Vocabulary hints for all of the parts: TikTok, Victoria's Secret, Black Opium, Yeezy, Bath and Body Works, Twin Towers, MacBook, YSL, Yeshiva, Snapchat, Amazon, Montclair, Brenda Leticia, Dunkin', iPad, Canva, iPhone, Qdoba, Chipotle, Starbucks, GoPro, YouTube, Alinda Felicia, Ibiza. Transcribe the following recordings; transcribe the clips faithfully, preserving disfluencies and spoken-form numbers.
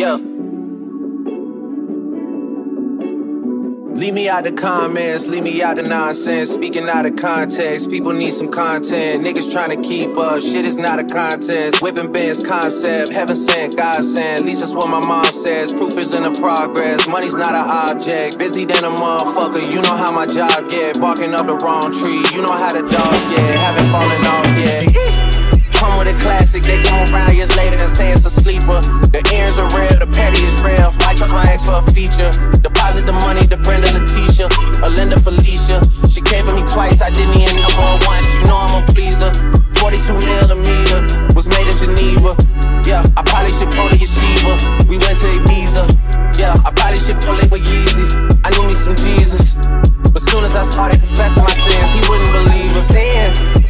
Yeah. Leave me out the comments, leave me out the nonsense. Speaking out of context, people need some content. Niggas trying to keep up, shit is not a contest. Whipping Ben's concept, heaven sent, God sent. At least that's what my mom says, proof is in the progress. Money's not an object, busy than a motherfucker. You know how my job get, barking up the wrong tree. You know how the dogs get, haven't fallen off yet. Come with a classic, they come around years later and say it's a sleeper. The ears are real, the petty is real. I trust my ex for a feature. Deposit the money to Brenda Leticia, Alinda Felicia. She came for me twice, I didn't even know her once. You know I'm a pleaser. forty-two millimeter was made in Geneva. Yeah, I probably should go to Yeshiva. We went to Ibiza. Yeah, I probably should pull it with Yeezy. I knew me some Jesus, but soon as I started confessing my sins, he wouldn't believe it. Sins,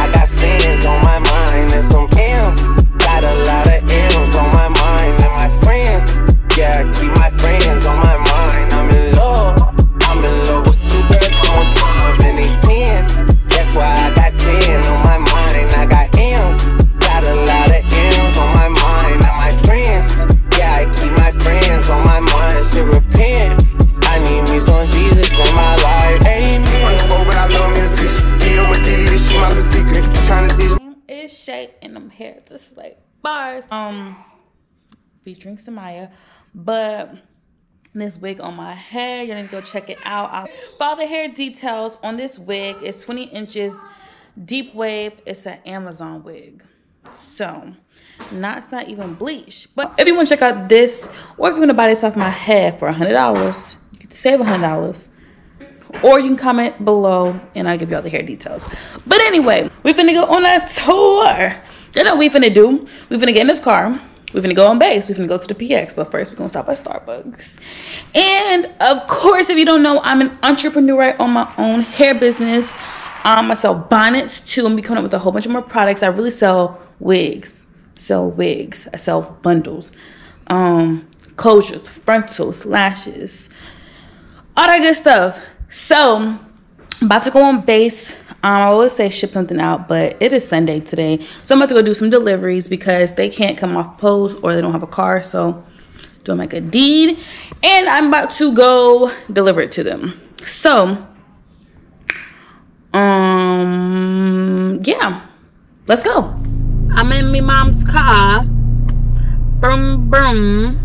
I got sins on my mind and some M's. Got a lot of M's on my mind and my friends. Yeah, keep my friends on my mind. I'm in love. I'm in love with two girls at one time and they tens. That's why I got ten on my mind. I got M's. Got a lot of M's on my mind and my friends. Yeah, I keep my friends on my mind. Should repent. I need me some Jesus in my life. Amen. Fuck but I love me a Christian. Deal with Diddy, this shit my little secret. Tryna deal. It's shake and them hair just like bars. Um, featuring Samaya, but this wig on my hair, you're gonna go check it out. I, for all the hair details on this wig, it's twenty inches deep wave. It's an Amazon wig, so not it's not even bleached. But if you want to check out this, or if you want to buy this off my head for a hundred dollars, you can save a hundred dollars. Or you can comment below and I'll give you all the hair details. But anyway, we're gonna go on a tour. You know what we finna do? We're gonna get in this car. We're gonna go on base. We're gonna go to the P X. But first, we're gonna stop at Starbucks. And of course, if you don't know, I'm an entrepreneur. I own my own hair business. Um, I sell bonnets too. I'm gonna be coming up with a whole bunch of more products. I really sell wigs. Sell wigs. I sell bundles, um, closures, frontals, lashes, all that good stuff. So, about to go on base. Um, I always say ship something out, but it is Sunday today. So I'm about to go do some deliveries because they can't come off post or they don't have a car. So doing like a deed. And I'm about to go deliver it to them. So, um, yeah, let's go. I'm in my mom's car. Boom, boom.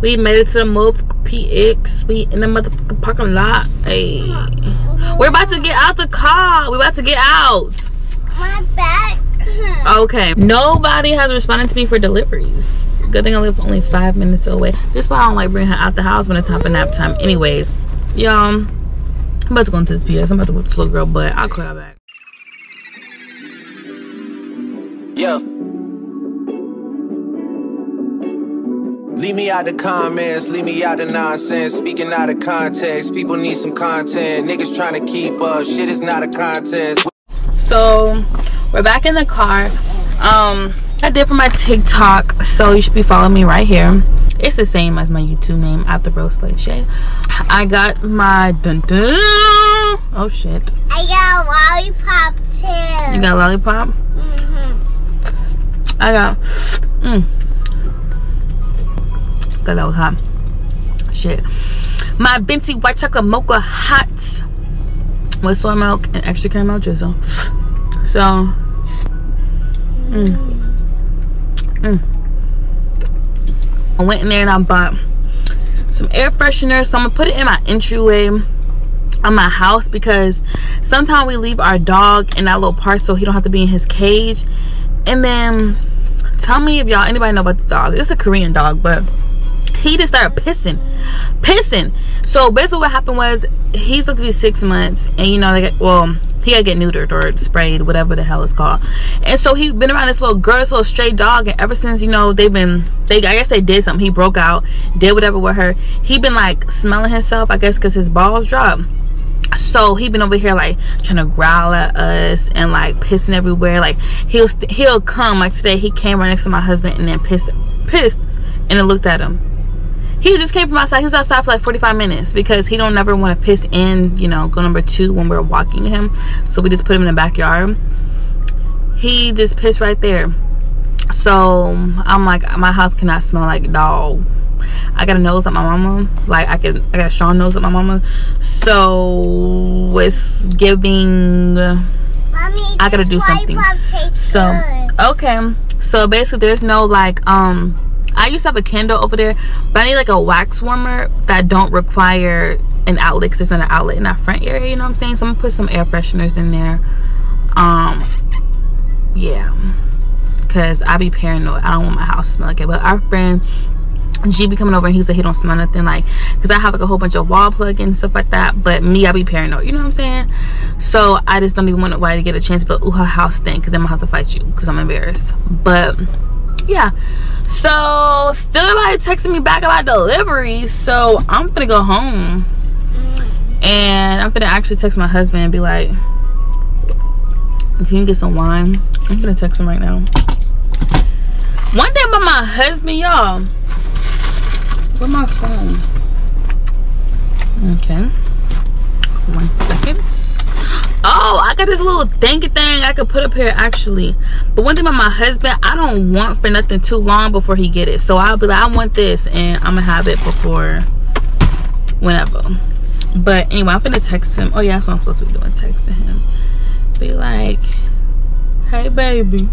We made it to the move P X. We in the motherfucking parking lot. Hey. We're about to get out the car. We're about to get out. My back hurts. Okay. Nobody has responded to me for deliveries. Good thing I live only five minutes away. This is why I don't like bringing her out the house when it's time for nap time. Anyways, y'all, I'm about to go into this P S. I'm about to go to this little girl, but I'll call y'all back. Yeah. Leave me out the comments, leave me out the nonsense. Speaking out of context, people need some content. Niggas trying to keep up, shit is not a contest. So, we're back in the car. Um, I did for my TikTok, so you should be following me right here. It's the same as my YouTube name, At The Real Slave Shade. I got my dun dun. Oh shit. I got a lollipop too. You got a lollipop? Mm-hmm. I got. Mm. That was hot shit. My Bentley white chocolate mocha hot with soy milk and extra caramel drizzle. So mm, mm. I went in there and I bought some air freshener, so I'm gonna put it in my entryway on my house because sometimes we leave our dog in that little part so he don't have to be in his cage. And then tell me if y'all anybody know about the dog. It's a Korean dog, but he just started pissing pissing so basically what happened was he's supposed to be six months, and you know they get, well he gotta get neutered or sprayed, whatever the hell it's called. And so he's been around this little girl, this little stray dog, and ever since, you know, they've been they I guess they did something. He broke out, did whatever with her. He been like smelling himself, I guess, because his balls dropped. So he been over here like trying to growl at us and like pissing everywhere. Like he'll he'll come, like today he came right next to my husband and then pissed pissed and it looked at him. He just came from outside. He was outside for like forty-five minutes because he don't never want to piss in, you know, go number two when we're walking him. So we just put him in the backyard. He just pissed right there. So I'm like, my house cannot smell like dog. I got a nose at my mama. Like I can, I got a strong nose at my mama. So it's giving. Mommy, I gotta do something. So good. Okay. So basically, there's no like um. I used to have a candle over there, but I need like a wax warmer that don't require an outlet, because there's not an outlet in that front area. You know what I'm saying? So I'm gonna put some air fresheners in there. Um, yeah, because I be paranoid. I don't want my house to smell like it. But our friend G be coming over and he said he don't smell nothing, like, because I have like a whole bunch of wall plug and stuff like that. But me, I be paranoid, you know what I'm saying? So I just don't even want nobody to get a chance to, ooh, her house stink, because then I'm gonna have to fight you because I'm embarrassed. But yeah, so still everybody texting me back about deliveries, so I'm gonna go home and I'm gonna actually text my husband and be like, can you get some wine? I'm gonna text him right now. One thing about my husband, y'all. Where's my phone? Okay. One second. Oh, I got this little thingy thing I could put up here actually. But one thing about my husband, I don't want for nothing too long before he get it. So I'll be like, I want this, and I'm gonna have it before whenever. But anyway, I'm gonna text him. Oh yeah, that's what I'm supposed to be doing, texting him. Be like, hey baby.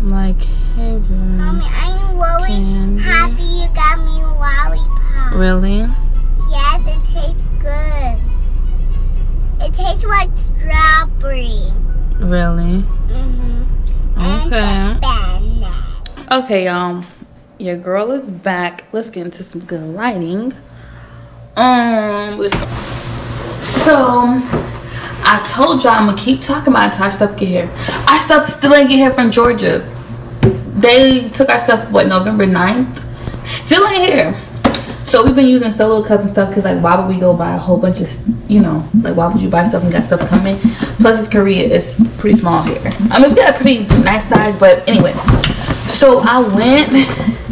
I'm like, hey baby. Mommy, I'm really candy. Happy you got me a lollipop. Really? Yes, it tastes good. It tastes like strawberry. Really? Mm-hmm. Okay. Okay, y'all. Your girl is back. Let's get into some good lighting. Um, let's go. So, I told y'all I'm gonna keep talking about it until our stuff get here. Our stuff still ain't get here from Georgia. They took our stuff, what, November ninth? Still ain't here. So we've been using solo cups and stuff because, like, why would we go buy a whole bunch of, you know, like, why would you buy stuff and got stuff coming? Plus, it's Korea. It's pretty small here. I mean, we got a pretty nice size, but anyway. So I went.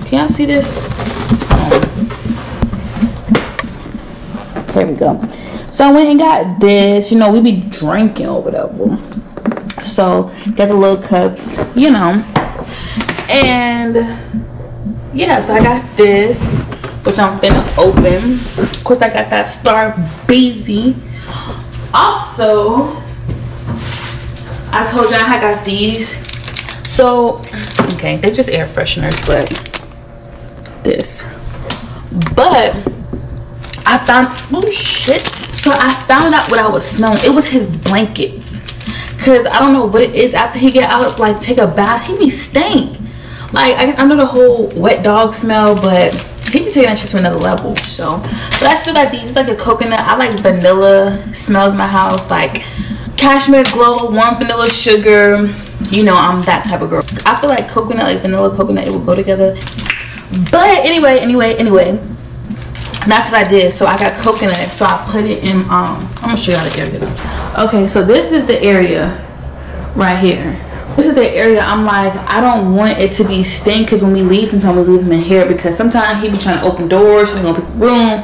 Can y'all see this? Oh. There we go. So I went and got this. You know, we be drinking over there. So got the little cups, you know. And, yeah, so I got this, which I'm finna open. Of course, I got that Starbucks. Also, I told y'all I got these. So, okay, they're just air fresheners, but this. But, I found, oh shit. So I found out what I was smelling. It was his blankets. Cause I don't know what it is. After he get out, like take a bath, he be stink. Like I, I know the whole wet dog smell, but he be taking that shit to another level. So, but I still got these. It's like a coconut. I like vanilla smells in my house. Like cashmere glow, warm vanilla sugar. You know I'm that type of girl. I feel like coconut, like vanilla coconut, it will go together. But anyway, anyway, anyway. And that's what I did. So I got coconut, so I put it in. um I'm gonna show y'all the area. Okay, so this is the area right here. This is the area I'm like, I don't want it to be stink, because when we leave, sometimes we leave him in here, because sometimes he be trying to open doors, so we gonna pick a room.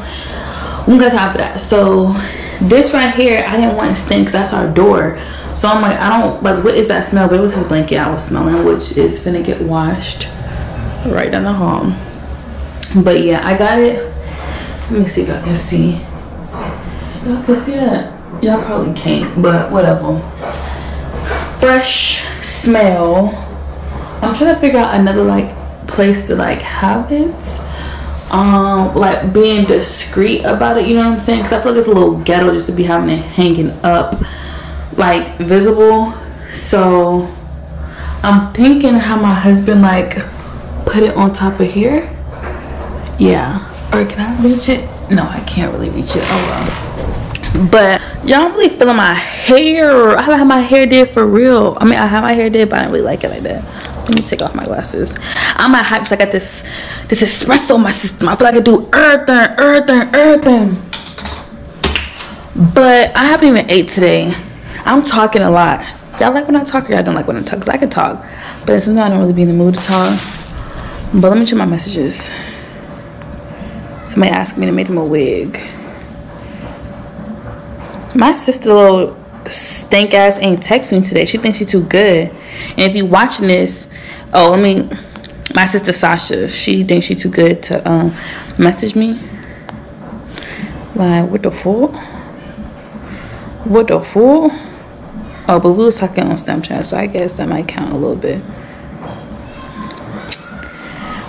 We got time for that. So this right here, I didn't want it stink, because that's our door. So I'm like, I don't, like, what is that smell? But it was his blanket I was smelling, which is finna get washed right down the hall. But yeah, I got it. Let me see if y'all can see. Y'all can see that? Y'all probably can't, but whatever. Fresh smell. I'm trying to figure out another like place to like have it. Um, like being discreet about it, you know what I'm saying? Cause I feel like it's a little ghetto just to be having it hanging up, like visible. So I'm thinking how my husband like put it on top of here. Yeah. Or can I reach it? No, I can't really reach it. Oh well. But y'all, I'm really feeling my hair. I haven't had my hair did for real. I mean, I have my hair did, but I don't really like it like that. Let me take off my glasses. I'm at hype because I got this this espresso in my system. I feel like I do everything, everything, everything. But I haven't even ate today. I'm talking a lot. Y'all like when I talk, or y'all don't like when I talk? Because I can talk, but sometimes I don't really be in the mood to talk. But let me check my messages. Somebody asked me to make them a wig. My sister, little stank ass ain't text me today. She thinks she's too good. And if you watching this, oh, let me, my sister Sasha, she thinks she's too good to um message me. Like, what the fool? What the fool? Oh, but we was talking on Snapchat, so I guess that might count a little bit.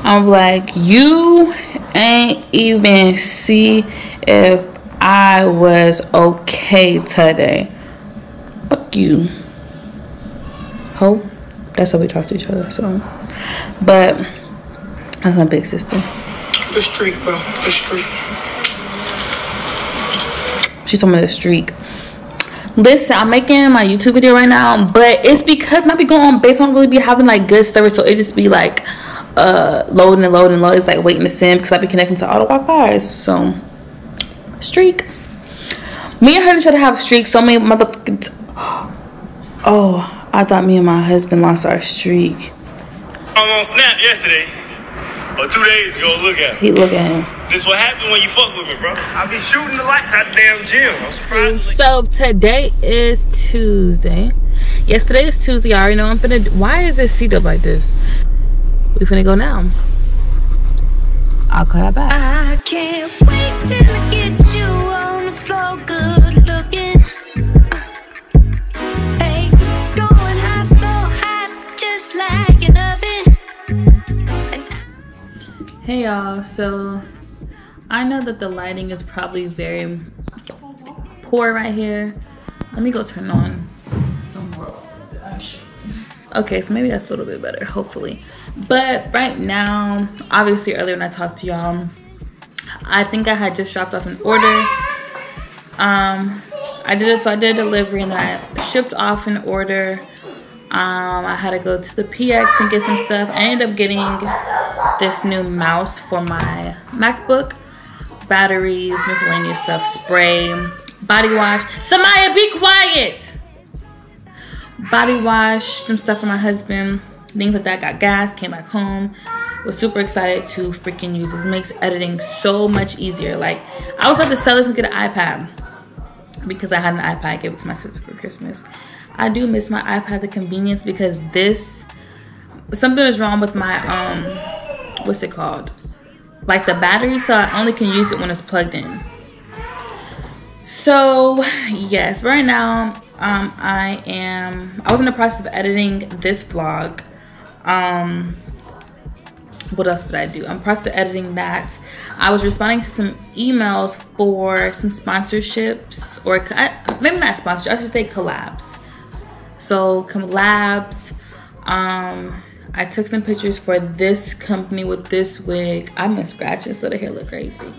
I'm like, you ain't even see if I was okay today. Fuck you. Ho. That's how we talk to each other, so. But that's my big sister. The streak, bro. The streak. She's talking about the streak. Listen, I'm making my YouTube video right now, but it's because my be going on base. I don't really be having like good service, so it just be like uh loading and loading and loading. It's like waiting to send because I've been connecting to all the Wi-Fi's. So streak. Me and her try to have streaks so many motherfucking t oh, I thought me and my husband lost our streak. I'm on Snap yesterday. Or two days ago, look at him. He look at him. This what happened when you fuck with me, bro. I be shooting the lights out the damn gym. I'm surprised. So today is Tuesday. Yesterday is Tuesday. I already know I'm finna. Why is it seated up like this? We finna go now. I'll call you back. I can't wait till I get you on the floor, good looking. Uh, hey, going hot, so hot, just like you love it. Hey y'all, so I know that the lighting is probably very poor right here. Let me go turn on some more. Okay, so maybe that's a little bit better, hopefully. But right now, obviously earlier when I talked to y'all, I think I had just dropped off an order. Um, I did it, so I did a delivery and then I shipped off an order. Um, I had to go to the P X and get some stuff. I ended up getting this new mouse for my MacBook, batteries, miscellaneous stuff, spray, body wash. Samaya, be quiet! Body wash, some stuff for my husband. Things like that. Got gas, came back home, was super excited to freaking use this. Makes editing so much easier. Like, I was about to sell this and get an iPad because I had an iPad. I gave it to my sister for Christmas. I do miss my iPad, the convenience, because this, something is wrong with my um what's it called, like the battery, so I only can use it when it's plugged in. So yes, right now um I am I was in the process of editing this vlog. Um what else did I do? I'm process of editing that. I was responding to some emails for some sponsorships, or maybe not sponsorship, I should say collabs. So collabs, um I took some pictures for this company with this wig. I've been scratching so the hair look crazy.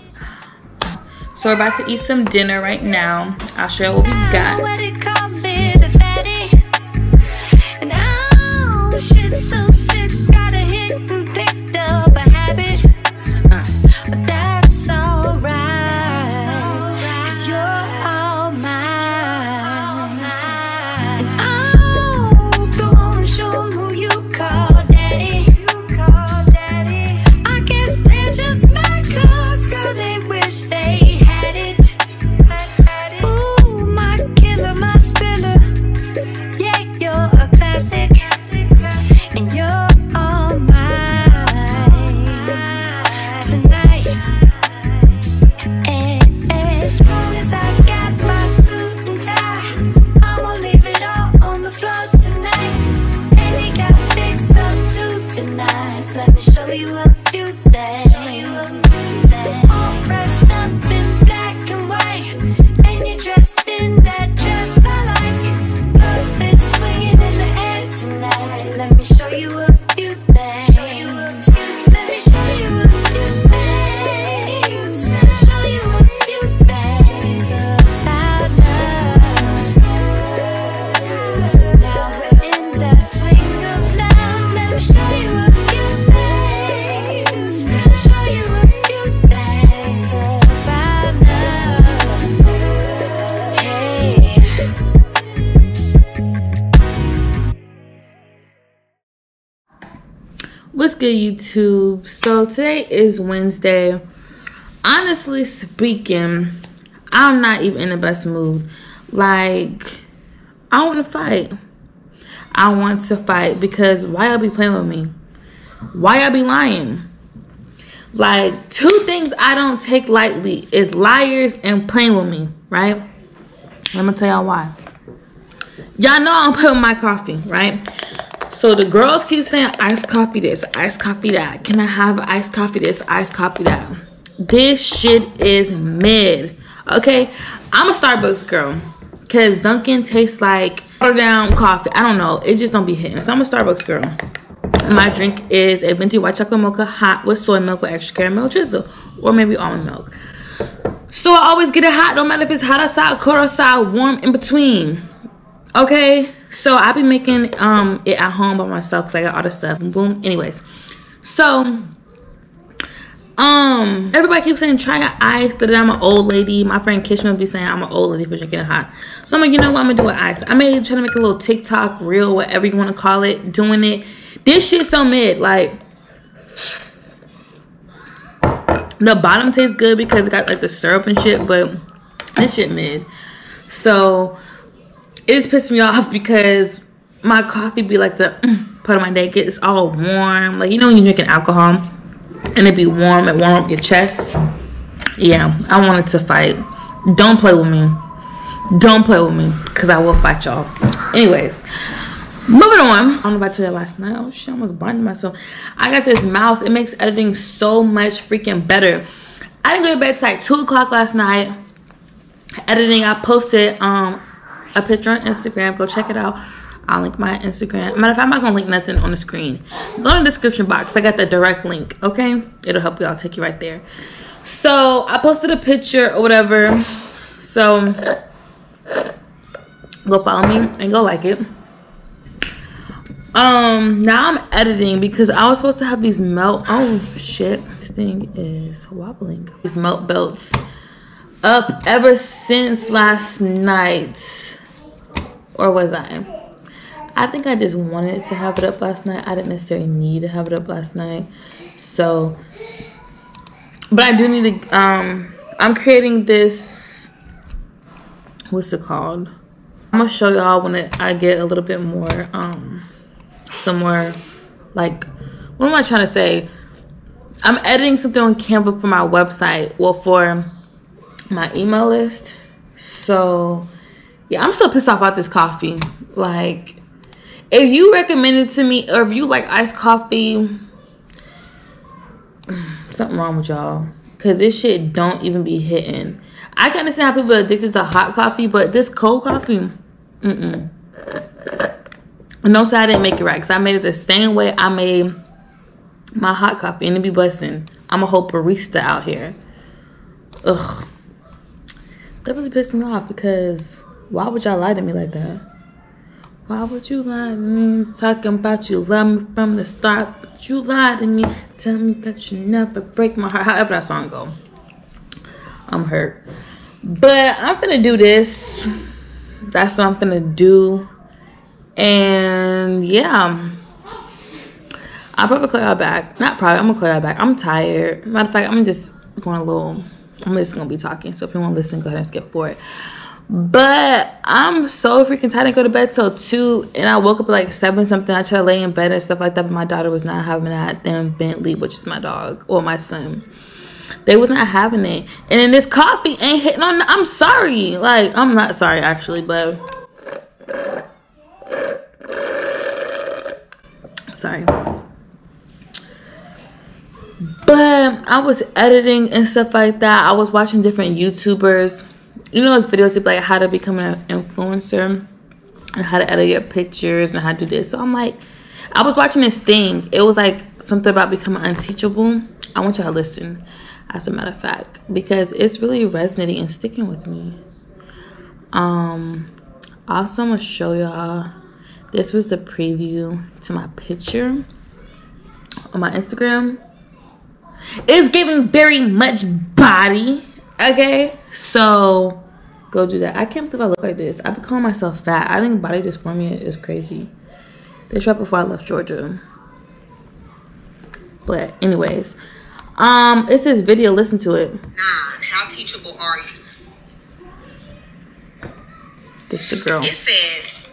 So we're about to eat some dinner right now. I'll show you what we got. What's good, YouTube? So today is Wednesday. Honestly speaking, I'm not even in the best mood. Like, I want to fight. I want to fight because why y'all be playing with me? Why y'all be lying? Like, two things I don't take lightly is liars and playing with me, right? I'm going to tell y'all why. Y'all know I don't put my coffee, right? So the girls keep saying, iced coffee this, iced coffee that. Can I have iced coffee this, iced coffee that? This shit is mid, okay? I'm a Starbucks girl because Dunkin' tastes like watered down coffee. I don't know. It just don't be hitting. So I'm a Starbucks girl. My drink is a venti white chocolate mocha hot with soy milk with extra caramel drizzle, or maybe almond milk. So I always get it hot, no matter if it's hot outside, cold outside, warm in between. Okay, so I be making um it at home by myself because I got all this stuff. Boom, boom. Anyways, so um everybody keeps saying try an ice. That I'm an old lady. My friend Kishma be saying I'm an old lady for drinking it hot. So I'm like, you know what? I'm gonna do an ice. I may try to make a little TikTok reel, whatever you want to call it, doing it. This shit's so mid. Like, the bottom tastes good because it got like the syrup and shit, but this shit mid. So it's pissed me off because my coffee be like the mm, part of my day gets all warm. Like, you know when you're drinking alcohol and it be warm, it warm up your chest. Yeah, I wanted to fight. Don't play with me. Don't play with me because I will fight y'all. Anyways. Moving on. I don't know if I told you last night. Oh shit, I almost blinded myself. I got this mouse. It makes editing so much freaking better. I didn't go to bed till like two o'clock last night. Editing, I posted um, a picture on Instagram. Go check it out. I'll link my Instagram. Matter of fact, I'm not going to link nothing on the screen. Go in the description box. I got the direct link, okay? It'll help you. I'll take you right there. So, I posted a picture or whatever. So, go follow me and go like it. Um, now I'm editing because I was supposed to have these melt. Oh shit, this thing is wobbling. These melt belts up ever since last night. Or was I? I think I just wanted to have it up last night. I didn't necessarily need to have it up last night. So, but I do need to, um, I'm creating this, what's it called? I'm gonna show y'all when it, I get a little bit more, um, somewhere, like, what am I trying to say? I'm editing something on Canva for my website, well, for my email list. So yeah, I'm still pissed off about this coffee. Like, if you recommend it to me, or if you like iced coffee, something wrong with y'all, because this shit don't even be hitting. I can understand how people are addicted to hot coffee, but this cold coffee, mm-mm. No, so I didn't make it right because I made it the same way I made my hot coffee, and it be busting. I'm a whole barista out here. Ugh. That really pissed me off because why would y'all lie to me like that? Why would you lie to me? Talking about you love me from the start, but you lied to me. Tell me that you never break my heart. However that song go. I'm hurt. But I'm finna do this. That's what I'm finna do. And yeah, I'll probably call y'all back. Not probably, I'm gonna call y'all back. I'm tired. Matter of fact, I'm just going a little, I'm just gonna be talking. So if you wanna listen, go ahead and skip forward. But I'm so freaking tired. I go to bed till two and I woke up like seven something. I tried to lay in bed and stuff like that, but my daughter was not having that. Then Bentley, which is my dog, or my son, they was not having it. And then this coffee ain't hitting on. I'm sorry. Like, I'm not sorry actually, but sorry. But I was editing and stuff like that. I was watching different YouTubers. You know those videos of like how to become an influencer and how to edit your pictures and how to do this. So I'm like, I was watching this thing. It was like something about becoming unteachable. I want y'all to listen, as a matter of fact, because it's really resonating and sticking with me. Um, also, I'm gonna show y'all. This was the preview to my picture on my Instagram. It's giving very much body, okay? So, go do that. I can't believe I look like this. I've been calling myself fat. I think body dysphoria is crazy. This right before I left Georgia. But anyways, um, it's this video. Listen to it. Nine. How teachable are you? This the girl. It says...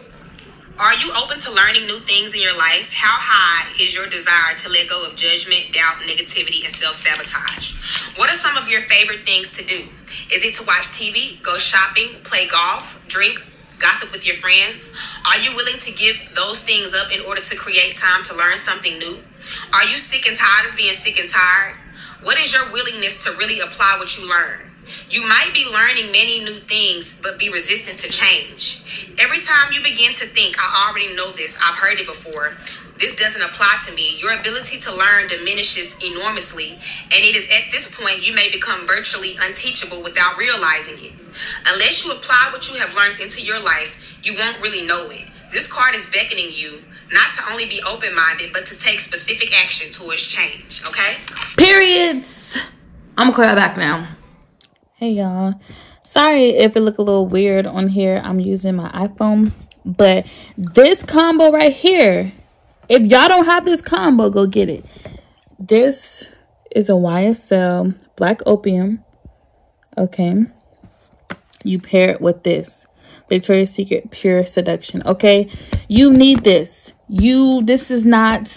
Are you open to learning new things in your life? How high is your desire to let go of judgment, doubt, negativity, and self-sabotage? What are some of your favorite things to do? Is it to watch T V, go shopping, play golf, drink, gossip with your friends? Are you willing to give those things up in order to create time to learn something new? Are you sick and tired of being sick and tired? What is your willingness to really apply what you learn? You might be learning many new things, but be resistant to change. Every time you begin to think, I already know this, I've heard it before, this doesn't apply to me, your ability to learn diminishes enormously, and it is at this point you may become virtually unteachable without realizing it. Unless you apply what you have learned into your life, you won't really know it. This card is beckoning you not to only be open-minded, but to take specific action towards change, okay? Periods. I'm gonna call you back now. Hey y'all, sorry if it look a little weird on here. I'm using my iPhone, but this combo right here, if y'all don't have this combo, go get it. This is a Y S L Black Opium, okay? You pair it with this Victoria's Secret Pure Seduction, okay? You need this. You, this is not...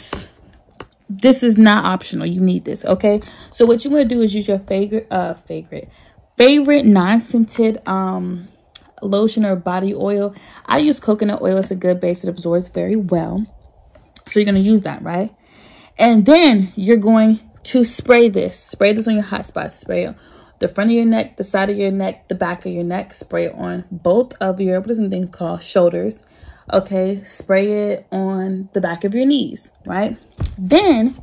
this is not optional. You need this, okay? So what you want to do is use your favorite uh favorite favorite non-scented um lotion or body oil. I use coconut oil. It's a good base. It absorbs very well, so you're going to use that, right? And then you're going to spray this spray this on your hot spots. Spray it the front of your neck, the side of your neck, the back of your neck. Spray it on both of your, what are some things called, shoulders, okay? Spray it on the back of your knees, right? Then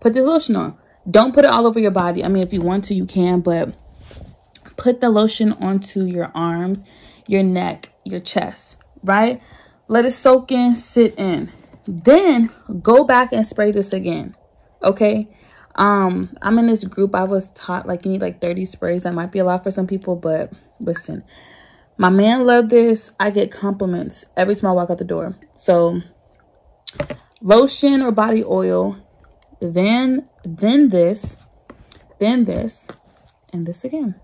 put this lotion on. Don't put it all over your body. I mean, if you want to, you can, but put the lotion onto your arms, your neck, your chest, right? Let it soak in, sit in. Then go back and spray this again, okay? um I'm in this group. I was taught like you need like thirty sprays. That might be a lot for some people, but listen, my man loved this. I get compliments every time I walk out the door. So lotion or body oil, then then this, then this, and this again.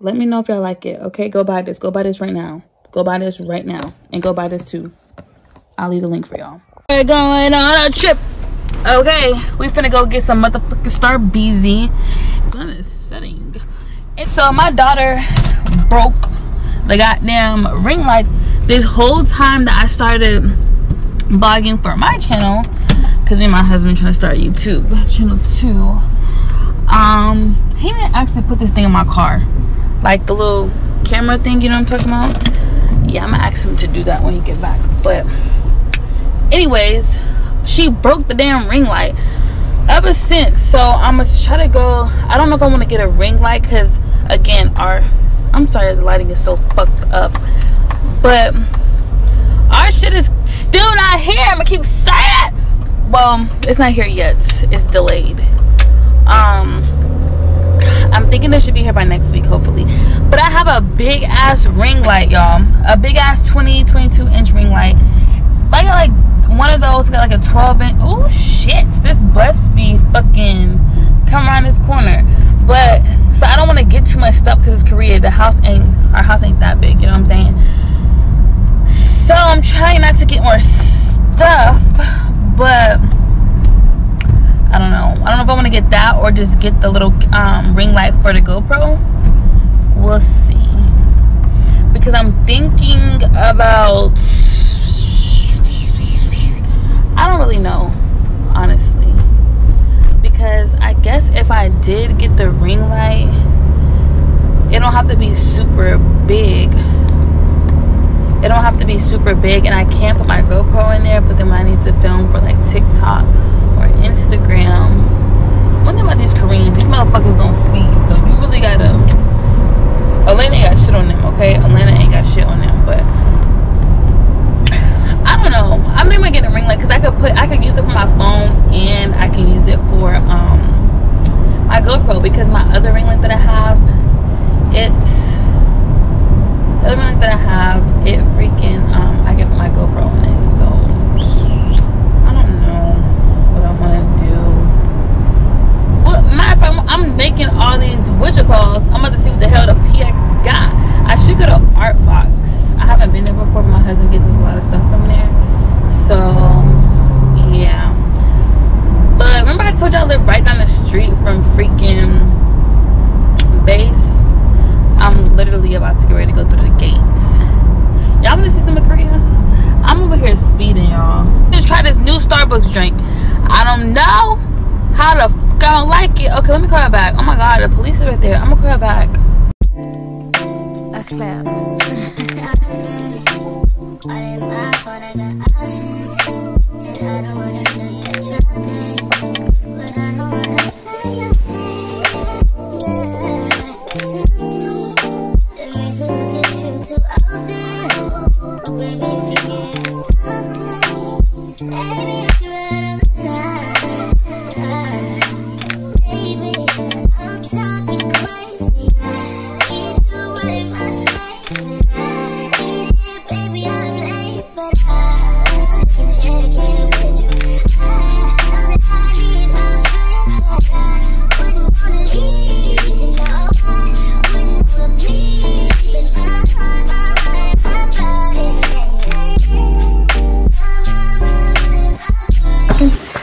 Let me know if y'all like it, okay? Go buy this. Go buy this right now. Go buy this right now. And go buy this too. I'll leave a link for y'all. We're going on a trip. Okay, we finna go get some motherfucking Starbucks. The sun is setting. And so my daughter broke the goddamn ring light this whole time that I started blogging for my channel, because me and my husband trying to start YouTube channel two. Um he didn't actually put this thing in my car, like the little camera thing, you know what I'm talking about? Yeah, I'm gonna ask him to do that when he get back. But anyways, she broke the damn ring light ever since. So I'm gonna try to go, I don't know if I want to get a ring light, because again, our I'm sorry, the lighting is so fucked up, but our shit is still not here. I'm gonna keep saying it. Well, it's not here yet. It's delayed. Um, I'm thinking it should be here by next week, hopefully. But I have a big ass ring light, y'all. A big ass twenty, twenty-two inch ring light. Like like one of those got like a twelve inch. Oh shit! This bus be fucking come around this corner, but. So I don't want to get too much stuff because it's Korea. The house ain't, our house ain't that big, you know what I'm saying? So I'm trying not to get more stuff, but I don't know. I don't know if I want to get that or just get the little um, ring light for the GoPro. We'll see. Because I'm thinking about, I don't really know, honestly. Because I guess if I did get the ring light, it don't have to be super big. It don't have to be super big, and I can't put my GoPro in there, but then when I need to film for like TikTok or Instagram. One thing about these Koreans, these motherfuckers don't speak, so you really gotta. Atlanta ain't got shit on them, okay? Atlanta ain't got shit on them, but I don't know. I'm not gonna get a ring light because I could put, I could use it for my phone, and I can use it for um my GoPro, because my other ring light that I have, it's the other ring light that I have, it freaking um I get for my GoPro on it. So I live right down the street from freaking base. I'm literally about to get ready to go through the gates. Y'all want to see some of Korea? I'm over here speeding, y'all. Just try this new Starbucks drink. I don't know how the fuck I don't like it. Okay, let me call her back. Oh my god, the police is right there. I'm gonna call her back. A claps.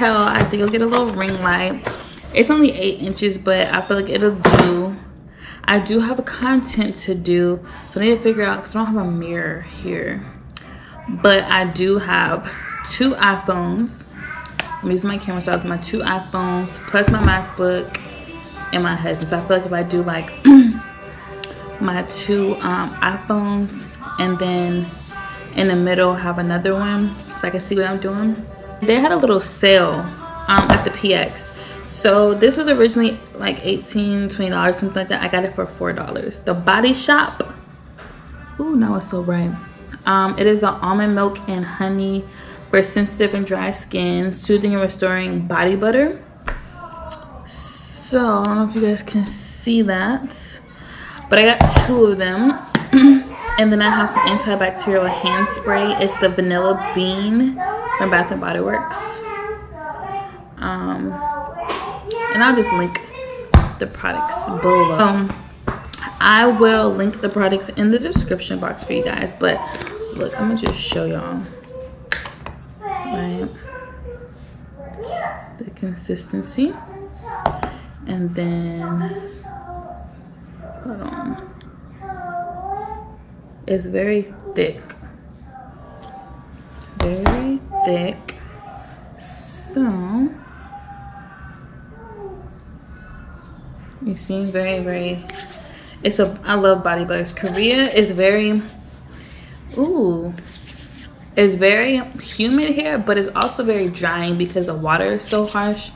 I think I'll get a little ring light. It's only eight inches, but I feel like it'll do. I do have a content to do, so I need to figure out, because I don't have a mirror here, but I do have two iPhones. I'm using my camera, so I have my two iPhones plus my MacBook and my husband. So I feel like if I do like my two um, iPhones and then in the middle have another one so I can see what I'm doing. They had a little sale um, at the P X. So this was originally like eighteen, twenty dollars, something like that. I got it for four dollars. The Body Shop. Ooh, now it's so bright. Um, it is an almond milk and honey for sensitive and dry skin, soothing and restoring body butter. So I don't know if you guys can see that, but I got two of them. And then I have some antibacterial hand spray. It's the vanilla bean from Bath and Body Works. Um, and I'll just link the products below. Um, I will link the products in the description box for you guys. But look, I'm going to just show y'all. Right? The consistency. And then, hold on. It's very thick. Very thick. So you see, very very it's a I love body butters. Korea is very ooh it's very humid here, but it's also very drying because the water is so harsh.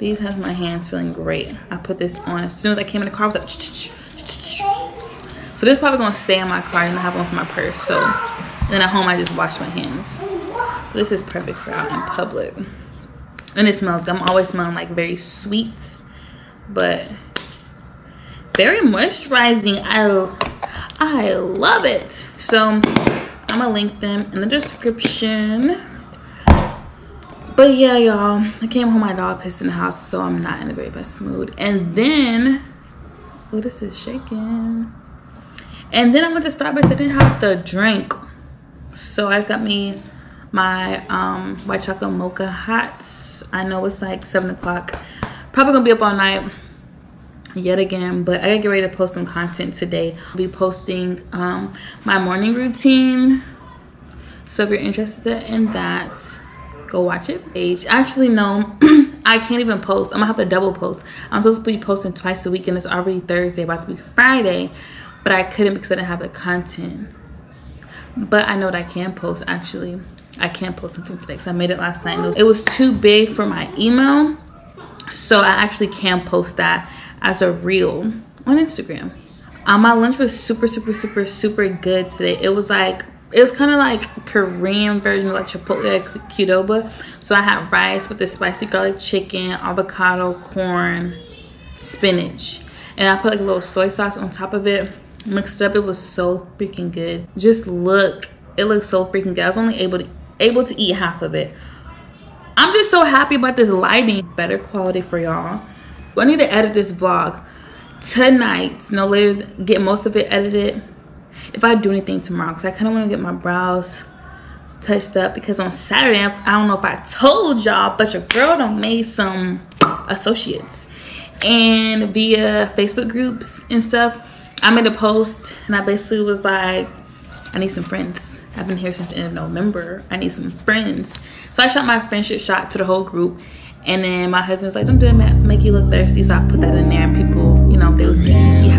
These have my hands feeling great. I put this on as soon as I came in the car. I was like, so this is probably gonna stay in my car, and I have one for my purse. So then at home I just wash my hands. This is perfect for out in public. And it smells, I'm always smelling like very sweet, but very moisturizing. I, I love it. So I'm gonna link them in the description. But yeah, y'all, I came home, my dog pissed in the house, so I'm not in the very best mood. And then, oh, this is shaking. And then I went to Starbucks, I didn't have the drink. So I just got me my um white chocolate mocha hot. I know it's like seven o'clock, probably gonna be up all night yet again, but I gotta get ready to post some content today. I'll be posting um my morning routine, so if you're interested in that, go watch it. Age actually no I can't even post. I'm gonna have to double post. I'm supposed to be posting twice a week, and it's already Thursday, about to be Friday, but I couldn't because I didn't have the content. But I know that I can post. Actually, I can post something today because I made it last night. It was too big for my email, so I actually can post that as a reel on Instagram. Um, my lunch was super, super, super, super good today. It was like, it was kind of like Korean version of like Chipotle Qdoba. So I had rice with the spicy garlic chicken, avocado, corn, spinach, and I put like a little soy sauce on top of it. Mixed up. It was so freaking good. Just look, it looks so freaking good. I was only able to able to eat half of it. I'm just so happy about this lighting. Better quality for y'all. I need to edit this vlog tonight, no later, get most of it edited, if I do anything tomorrow, because I kind of want to get my brows touched up, because on Saturday, I don't know if I told y'all, but your girl done made some associates, and via Facebook groups and stuff. I made a post and I basically was like, I need some friends. I've been here since the end of November. I need some friends. So I shot my friendship shot to the whole group, and then my husband's like, don't do it, make you look thirsty. So I put that in there, and people, you know, they was getting